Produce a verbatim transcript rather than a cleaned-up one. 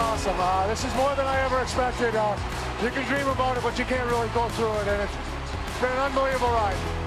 awesome. Uh, this is more than I ever expected. Uh, you can dream about it, but you can't really go through it, and it's been an unbelievable ride.